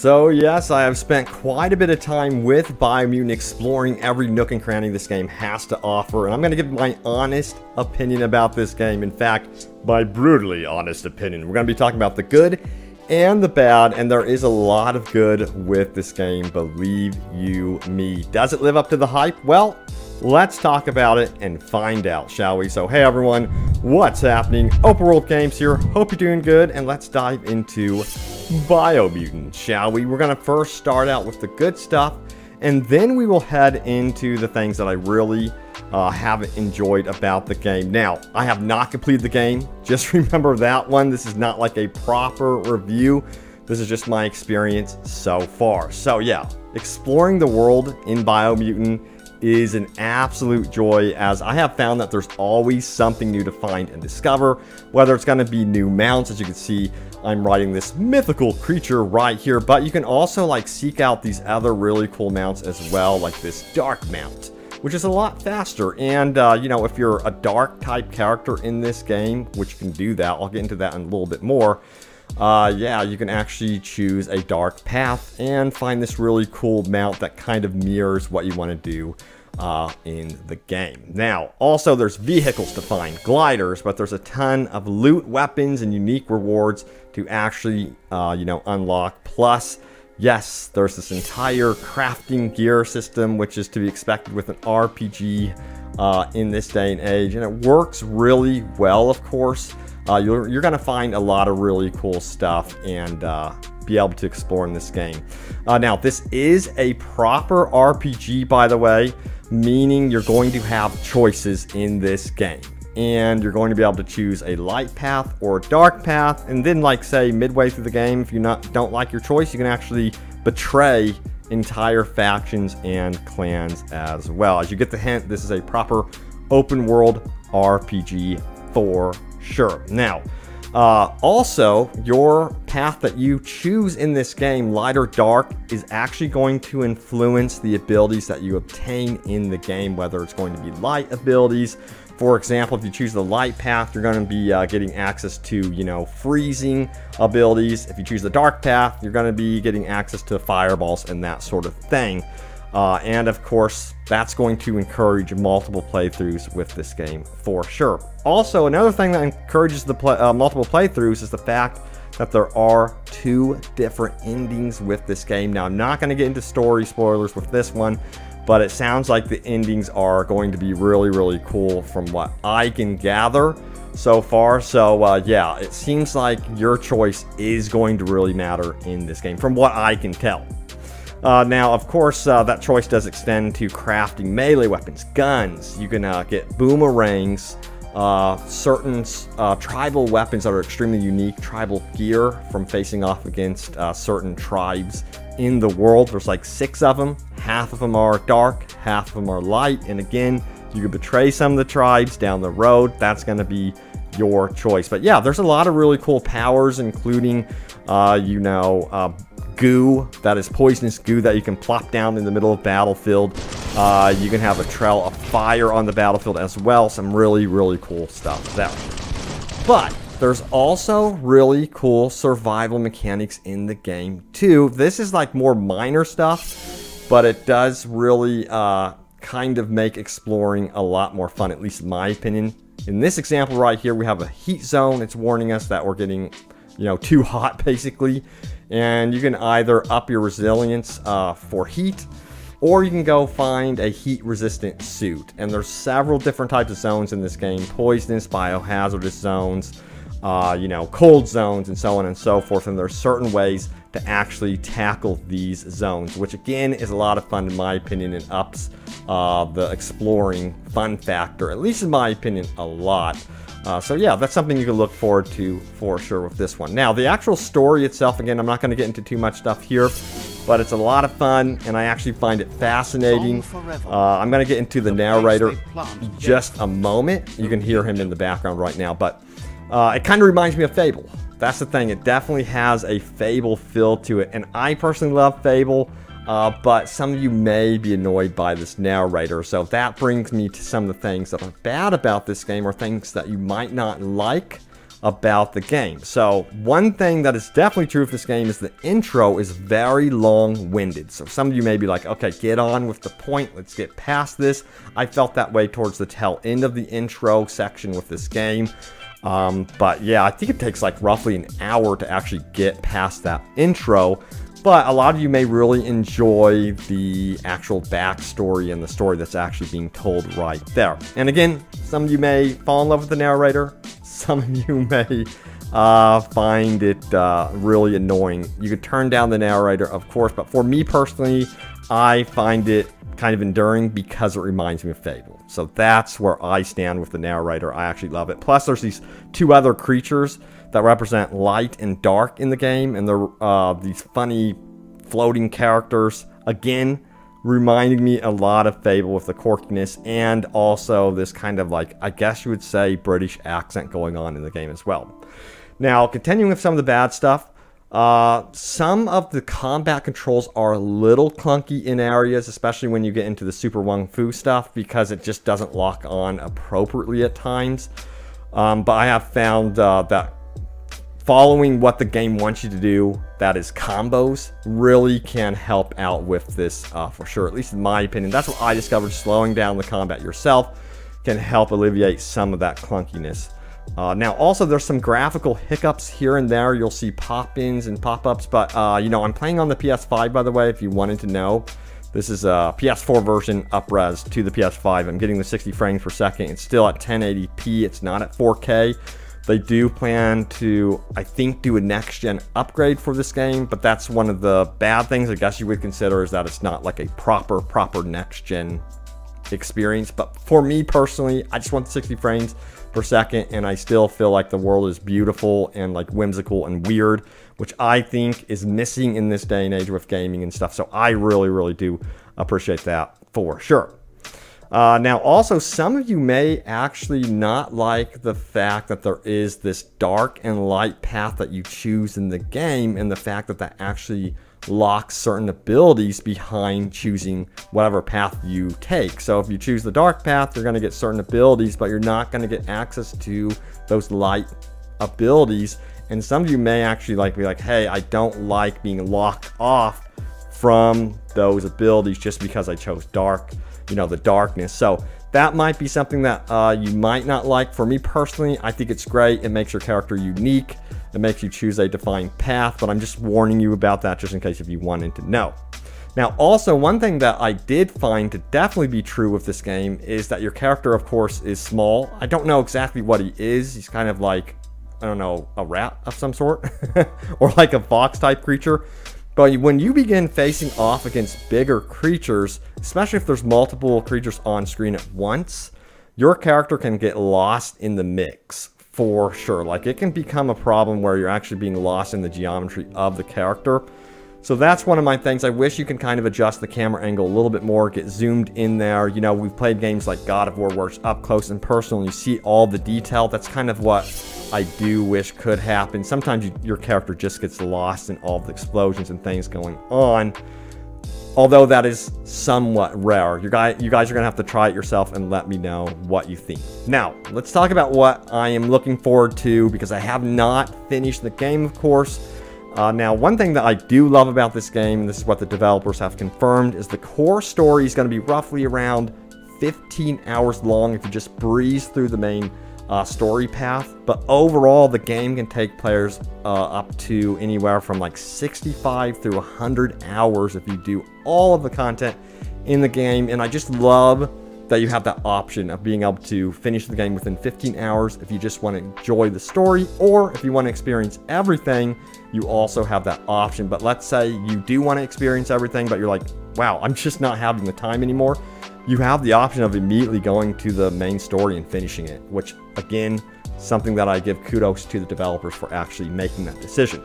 So yes, I have spent quite a bit of time with Biomutant exploring every nook and cranny this game has to offer, and I'm going to give my honest opinion about this game. In fact, my brutally honest opinion. We're going to be talking about the good and the bad, and there is a lot of good with this game, believe you me. Does it live up to the hype? Well, let's talk about it and find out, shall we? So hey everyone, what's happening? Open World Games here. Hope you're doing good, and let's dive into Biomutant, shall we? We're gonna first start out with the good stuff, and then we will head into the things that I really haven't enjoyed about the game. Now, I have not completed the game, just remember that one. This is not like a proper review, this is just my experience so far. So yeah, exploring the world in Biomutant is an absolute joy, as I have found that there's always something new to find and discover, whether it's going to be new mounts. As you can see, I'm riding this mythical creature right here, but you can also like seek out these other really cool mounts as well, like this dark mount, which is a lot faster. And you know, if you're a dark type character in this game, which you can do that, I'll get into that in a little bit more. Yeah, you can actually choose a dark path and find this really cool mount that kind of mirrors what you want to do in the game. Now, also there's vehicles to find, gliders, but there's a ton of loot, weapons, and unique rewards to actually, you know, unlock. Plus, yes, there's this entire crafting gear system, which is to be expected with an RPG in this day and age, and it works really well, of course. You're going to find a lot of really cool stuff and be able to explore in this game. Now, this is a proper RPG, by the way, meaning you're going to have choices in this game. And you're going to be able to choose a light path or a dark path. And then, like, say, midway through the game, if you don't like your choice, you can actually betray entire factions and clans as well. As you get the hint, this is a proper open world RPG for sure. Now, also, your path that you choose in this game, light or dark, is actually going to influence the abilities that you obtain in the game, whether it's going to be light abilities. For example, if you choose the light path, you're going to be getting access to, you know, freezing abilities. If you choose the dark path, you're going to be getting access to fireballs and that sort of thing. And of course, that's going to encourage multiple playthroughs with this game for sure. Also, another thing that encourages the multiple playthroughs is the fact that there are two different endings with this game. Now, I'm not going to get into story spoilers with this one, but it sounds like the endings are going to be really, really cool from what I can gather so far. So yeah, it seems like your choice is going to really matter in this game, from what I can tell. Now, of course, that choice does extend to crafting melee weapons, guns. You can get boomerangs, certain tribal weapons that are extremely unique, tribal gear from facing off against certain tribes in the world. There's like 6 of them. Half of them are dark, half of them are light. And again, you can betray some of the tribes down the road. That's going to be your choice. But yeah, there's a lot of really cool powers, including, you know, goo that is poisonous goo that you can plop down in the middle of battlefield. You can have a trail of fire on the battlefield as well. Some really, really cool stuff there. But there's also really cool survival mechanics in the game too. This is like more minor stuff, but it does really kind of make exploring a lot more fun, at least in my opinion. In this example right here, we have a heat zone. It's warning us that we're getting, you know, too hot basically. And you can either up your resilience for heat, or you can go find a heat resistant suit. And there's several different types of zones in this game: poisonous, biohazardous zones, you know, cold zones, and so on and so forth. And there's certain ways to actually tackle these zones, which again is a lot of fun in my opinion, and ups the exploring fun factor, at least in my opinion, a lot. So yeah, that's something you can look forward to for sure with this one. Now, the actual story itself, again, I'm not going to get into too much stuff here, but it's a lot of fun, and I actually find it fascinating. I'm going to get into the narrator in just a moment. You can hear him in the background right now, but it kind of reminds me of Fable. That's the thing. It definitely has a Fable feel to it, and I personally love Fable. But some of you may be annoyed by this narrator. So that brings me to some of the things that are bad about this game, or things that you might not like. about the game. So one thing that is definitely true of this game is the intro is very long-winded. So some of you may be like, okay, get on with the point, let's get past this. I felt that way towards the tail end of the intro section with this game. But yeah, I think it takes like roughly an hour to actually get past that intro. But a lot of you may really enjoy the actual backstory and the story that's actually being told right there. And again, some of you may fall in love with the narrator. Some of you may find it really annoying. You could turn down the narrator, of course. But for me personally, I find it kind of enduring because it reminds me of Fable. So that's where I stand with the narrator. I actually love it. Plus, there's these two other creatures that represent light and dark in the game, and they're these funny floating characters, again reminding me a lot of Fable with the quirkiness and also this kind of, like, I guess you would say, British accent going on in the game as well. Now, continuing with some of the bad stuff, some of the combat controls are a little clunky in areas, especially when you get into the Super Wung Fu stuff, because it just doesn't lock on appropriately at times. But I have found that following what the game wants you to do, that is combos, really can help out with this for sure. At least in my opinion, that's what I discovered. Slowing down the combat yourself can help alleviate some of that clunkiness. Now, also, there's some graphical hiccups here and there. You'll see pop-ins and pop-ups, but you know, I'm playing on the PS5, by the way, if you wanted to know. This is a PS4 version up-res to the PS5. I'm getting the 60 frames per second. It's still at 1080p. It's not at 4K. They do plan to, I think, do a next-gen upgrade for this game, but that's one of the bad things, I guess you would consider, is that it's not like a proper next-gen experience. But for me personally, I just want the 60 frames per second, and I still feel like the world is beautiful and like whimsical and weird, which I think is missing in this day and age with gaming and stuff. So I really, really do appreciate that for sure. Now, also, some of you may actually not like the fact that there is this dark and light path that you choose in the game, and the fact that that actually locks certain abilities behind choosing whatever path you take. So if you choose the dark path, you're going to get certain abilities, but you're not going to get access to those light abilities. And some of you may actually like be like, hey, I don't like being locked off from those abilities just because I chose dark. You know, the darkness. So that might be something that you might not like. For me personally, I think it's great. It makes your character unique. It makes you choose a defined path, but I'm just warning you about that just in case if you wanted to know. Now, also, one thing that I did find to definitely be true with this game is that your character, of course, is small. I don't know exactly what he is. He's kind of like, I don't know, a rat of some sort or like a fox type creature. But when you begin facing off against bigger creatures, especially if there's multiple creatures on screen at once, your character can get lost in the mix for sure. Like, it can become a problem where you're actually being lost in the geometry of the character. So that's one of my things. I wish you can kind of adjust the camera angle a little bit more, get zoomed in there. You know, we've played games like God of War where it's up close and personal, and you see all the detail. That's kind of what I do wish could happen. Sometimes your character just gets lost in all the explosions and things going on, although that is somewhat rare. You guys are gonna have to try it yourself and let me know what you think. Now, let's talk about what I am looking forward to, because I have not finished the game, of course. Now, one thing that I do love about this game, and this is what the developers have confirmed, is the core story is going to be roughly around 15 hours long if you just breeze through the main story path. But overall, the game can take players up to anywhere from like 65 through 100 hours if you do all of the content in the game. And I just love that you have that option of being able to finish the game within 15 hours if you just want to enjoy the story, or if you want to experience everything, you also have that option. But let's say you do want to experience everything, but you're like, wow, I'm just not having the time anymore. You have the option of immediately going to the main story and finishing it, which, again, something that I give kudos to the developers for actually making that decision.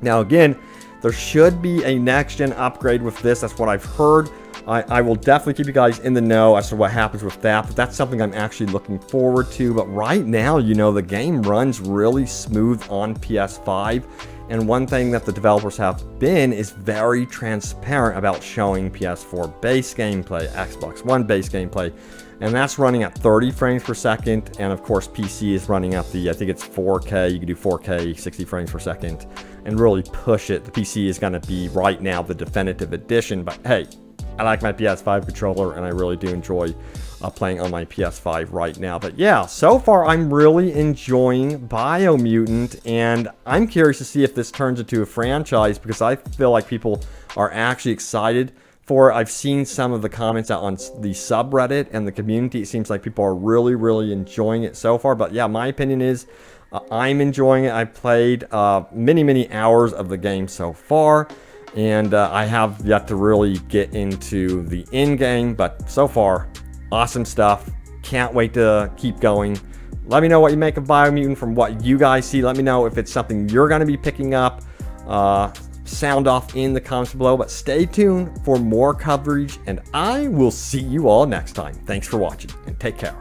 Now, again, there should be a next-gen upgrade with this. That's what I've heard. I will definitely keep you guys in the know as to what happens with that, but that's something I'm actually looking forward to. But right now, you know, the game runs really smooth on PS5. And one thing that the developers have been is very transparent about showing PS4 base gameplay, Xbox One base gameplay, and that's running at 30 frames per second. And of course, PC is running at the, I think it's 4K, you can do 4K, 60 frames per second, and really push it. The PC is gonna be right now the definitive edition, but hey, I like my PS5 controller and I really do enjoy playing on my PS5 right now. But yeah, so far I'm really enjoying Biomutant, and I'm curious to see if this turns into a franchise, because I feel like people are actually excited for it. I've seen some of the comments out on the subreddit and the community. It seems like people are really enjoying it so far. But yeah, my opinion is I'm enjoying it. I played many hours of the game so far. And I have yet to really get into the end game, but so far, awesome stuff. Can't wait to keep going. Let me know what you make of Biomutant from what you guys see. Let me know if it's something you're going to be picking up. Sound off in the comments below, but stay tuned for more coverage, and I will see you all next time. Thanks for watching, and take care.